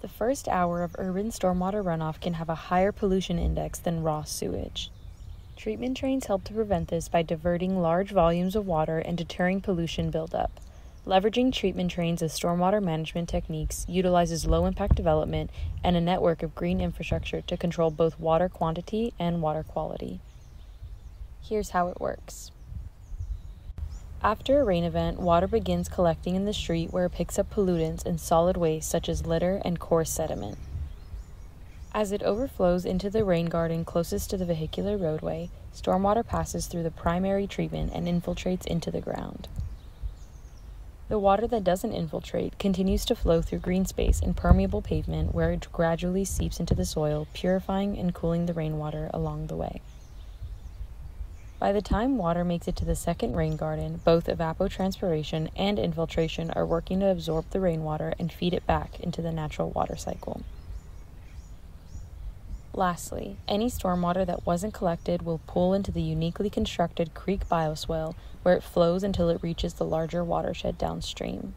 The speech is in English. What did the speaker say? The first hour of urban stormwater runoff can have a higher pollution index than raw sewage. Treatment trains help to prevent this by diverting large volumes of water and deterring pollution buildup. Leveraging treatment trains as stormwater management techniques utilizes low-impact development and a network of green infrastructure to control both water quantity and water quality. Here's how it works. After a rain event, water begins collecting in the street where it picks up pollutants and solid waste such as litter and coarse sediment. As it overflows into the rain garden closest to the vehicular roadway, stormwater passes through the primary treatment and infiltrates into the ground. The water that doesn't infiltrate continues to flow through green space and permeable pavement where it gradually seeps into the soil, purifying and cooling the rainwater along the way. By the time water makes it to the second rain garden, both evapotranspiration and infiltration are working to absorb the rainwater and feed it back into the natural water cycle. Lastly, any stormwater that wasn't collected will pool into the uniquely constructed creek bioswale, where it flows until it reaches the larger watershed downstream.